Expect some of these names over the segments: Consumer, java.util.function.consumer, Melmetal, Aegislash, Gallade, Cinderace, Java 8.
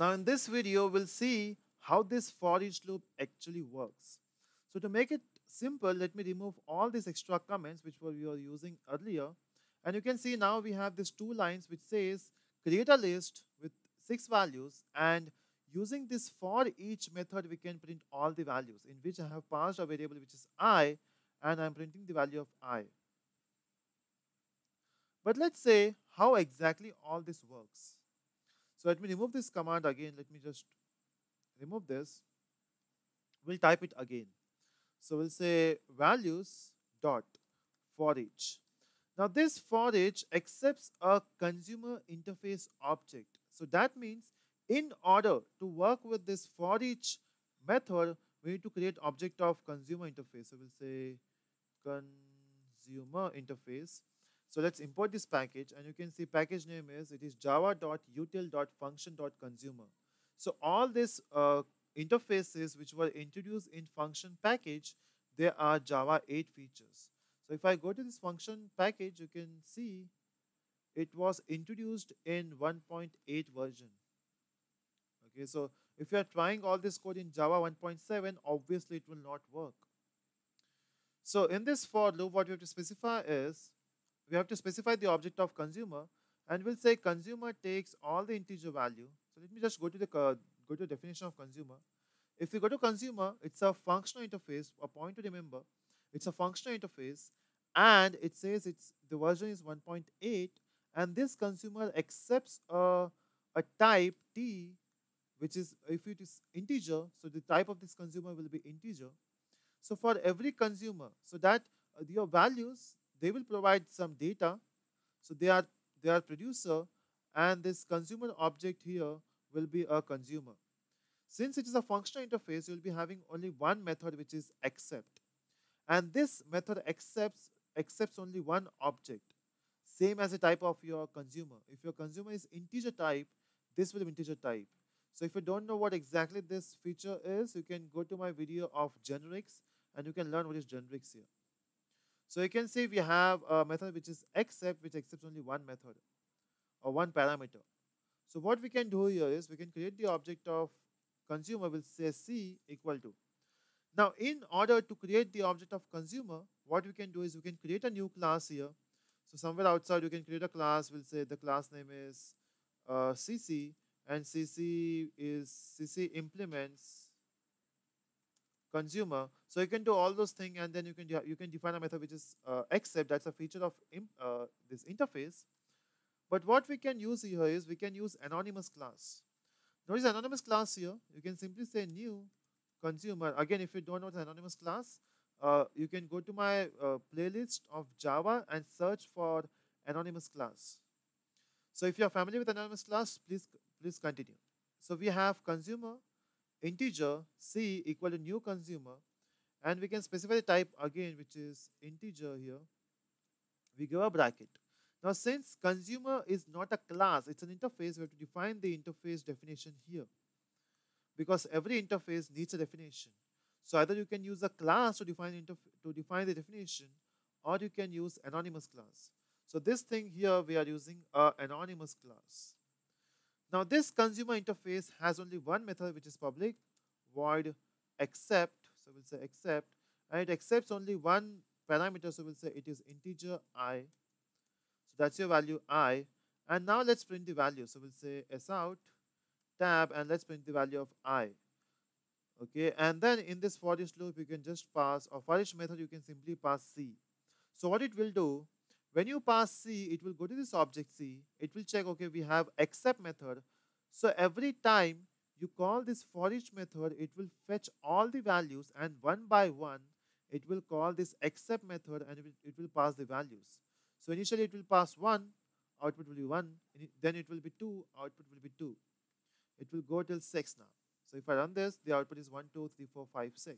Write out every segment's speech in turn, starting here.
Now in this video, we'll see how this for each loop actually works. So to make it simple, let me remove all these extra comments which we were using earlier. And you can see now we have these two lines which says create a list with 6 values, and using this for each method we can print all the values, in which I have passed a variable which is I, and I'm printing the value of I. But let's say how exactly all this works. So let me remove this command again. Let me just remove this. We'll type it again. So we'll say values dot for each. Now this for each accepts a consumer interface object. So that means in order to work with this for each method, we need to create object of consumer interface. So we'll say consumer interface. So let's import this package, and you can see package name is, it is java.util.function.consumer. So all these interfaces which were introduced in function package, they are Java 8 features. So if I go to this function package, you can see it was introduced in 1.8 version. Okay, so if you are trying all this code in Java 1.7, obviously it will not work. So in this for loop, what we have to specify is, we have to specify the object of consumer, and we'll say consumer takes all the integer value. So let me just go to the definition of consumer. If you go to consumer, it's a functional interface, a point to remember. It's a functional interface, and it says it's the version is 1.8, and this consumer accepts a type T, which is, if it is integer, so the type of this consumer will be integer. So for every consumer, so that your values, they will provide some data. So they are producer, and this consumer object here will be a consumer. Since it is a functional interface, you'll be having only one method, which is accept. And this method accepts only one object, same as the type of your consumer. If your consumer is integer type, this will be integer type. So if you don't know what exactly this feature is, you can go to my video of generics, and you can learn what is generics here. So you can see we have a method which is accept, which accepts only one method or one parameter. So what we can do here is we can create the object of consumer, we'll say C equal to. Now in order to create the object of consumer, what we can do is we can create a new class here. So somewhere outside you can create a class, we'll say the class name is CC, and CC implements consumer. So you can do all those things, and then you can define a method which is accept. That's a feature of this interface. But what we can use here is we can use anonymous class. Notice anonymous class here. You can simply say new consumer. Again, if you don't know what anonymous class, you can go to my playlist of Java and search for anonymous class. So if you are familiar with anonymous class, please continue. So we have consumer integer C equal to new consumer, and we can specify the type again, which is integer here. We give a bracket. Now since consumer is not a class, it's an interface, we have to define the interface definition here, because every interface needs a definition. So either you can use a class to define the definition, or you can use anonymous class. So this thing here, we are using an anonymous class. Now this consumer interface has only one method, which is public, void accept. So we'll say accept, and it accepts only one parameter. So we'll say it is integer I. So that's your value I. And now let's print the value. So we'll say s out tab, and let's print the value of I. Okay, and then in this for each loop, you can just pass, or for each method, you can simply pass C. So what it will do, when you pass C, it will go to this object C. It will check, okay, we have accept method. So every time you call this for each method, it will fetch all the values, and one by one, it will call this accept method, and it will pass the values. So initially it will pass 1, output will be 1, then it will be 2, output will be 2. It will go till 6 now. So if I run this, the output is 1, 2, 3, 4, 5, 6.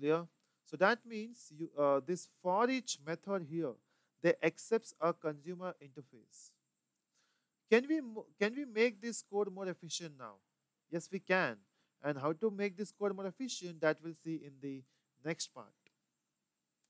Clear? So that means you, this for each method here, they accepts a consumer interface. Can we make this code more efficient now? Yes, we can. And how to make this code more efficient, that we'll see in the next part.